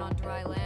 on dry land.